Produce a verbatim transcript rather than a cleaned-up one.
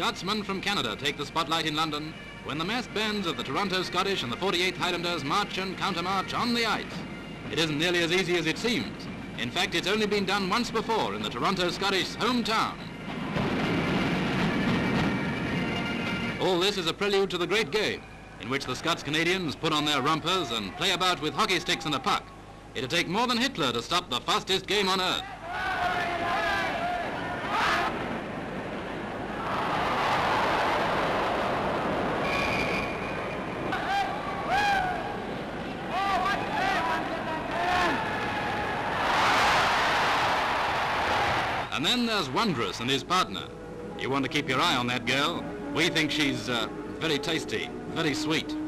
Scotsmen from Canada take the spotlight in London when the massed bands of the Toronto Scottish and the forty-eighth Highlanders march and countermarch on the ice. It isn't nearly as easy as it seems. In fact, it's only been done once before in the Toronto Scottish's hometown. All this is a prelude to the great game, in which the Scots-Canadians put on their rompers and play about with hockey sticks and a puck. It'll take more than Hitler to stop the fastest game on earth. And then there's Wondrous and his partner. You want to keep your eye on that girl. We think she's uh, very tasty, very sweet.